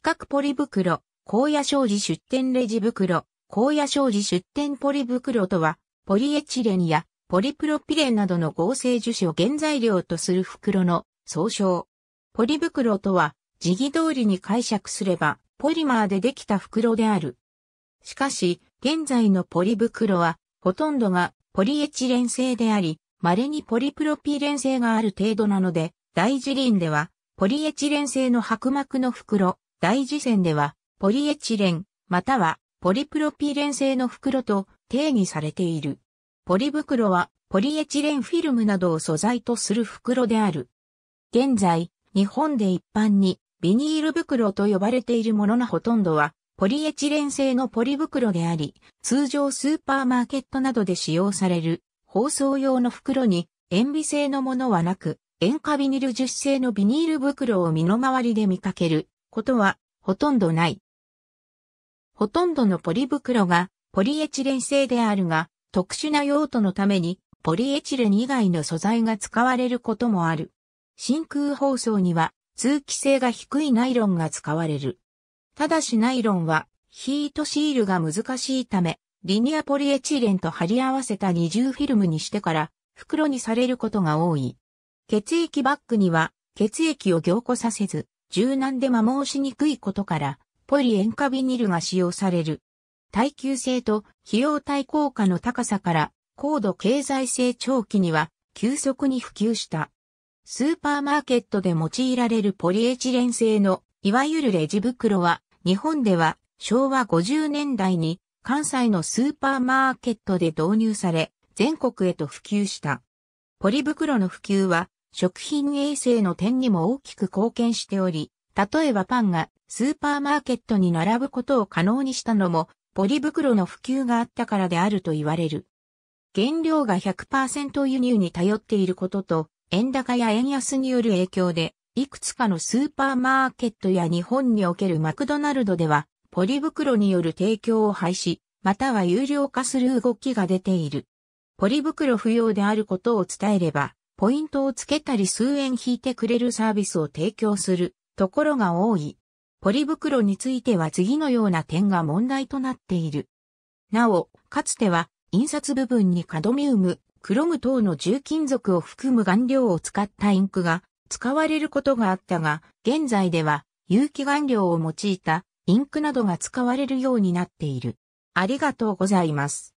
企画ポリ袋、高野商事出店レジ袋、高野商事出店ポリ袋とは、ポリエチレンやポリプロピレンなどの合成樹脂を原材料とする袋の総称。ポリ袋とは、字義通りに解釈すれば、ポリマーでできた袋である。しかし、現在のポリ袋は、ほとんどがポリエチレン製であり、稀にポリプロピレン製がある程度なので、大次輪では、ポリエチレン製の薄膜の袋、大次線では、ポリエチレン、または、ポリプロピレン製の袋と定義されている。ポリ袋は、ポリエチレンフィルムなどを素材とする袋である。現在、日本で一般に、ビニール袋と呼ばれているもののほとんどは、ポリエチレン製のポリ袋であり、通常スーパーマーケットなどで使用される、包装用の袋に、塩ビ製のものはなく、塩化ビニル樹脂製のビニール袋を身の回りで見かけることは、ほとんどない。ほとんどのポリ袋が、ポリエチレン製であるが、特殊な用途のために、ポリエチレン以外の素材が使われることもある。真空包装には、通気性が低いナイロンが使われる。ただしナイロンはヒートシールが難しいため、リニアポリエチレンと貼り合わせた二重フィルムにしてから袋にされることが多い。血液バッグには血液を凝固させず、柔軟で摩耗しにくいことから、ポリ塩化ビニルが使用される。耐久性と費用対効果の高さから、高度経済成長期には急速に普及した。スーパーマーケットで用いられるポリエチレン製のいわゆるレジ袋は日本では昭和50年代に関西のスーパーマーケットで導入され全国へと普及した。ポリ袋の普及は食品衛生の点にも大きく貢献しており、例えばパンがスーパーマーケットに並ぶことを可能にしたのもポリ袋の普及があったからであると言われる。原料が 100% 輸入に頼っていることと、円高や円安による影響で、いくつかのスーパーマーケットや日本におけるマクドナルドでは、ポリ袋による提供を廃止、または有料化する動きが出ている。ポリ袋不要であることを伝えれば、ポイントをつけたり数円引いてくれるサービスを提供するところが多い。ポリ袋については次のような点が問題となっている。なお、かつては、印刷部分にカドミウム、クロム等の重金属を含む顔料を使ったインクが使われることがあったが、現在では有機顔料を用いたインクなどが使われるようになっている。ありがとうございます。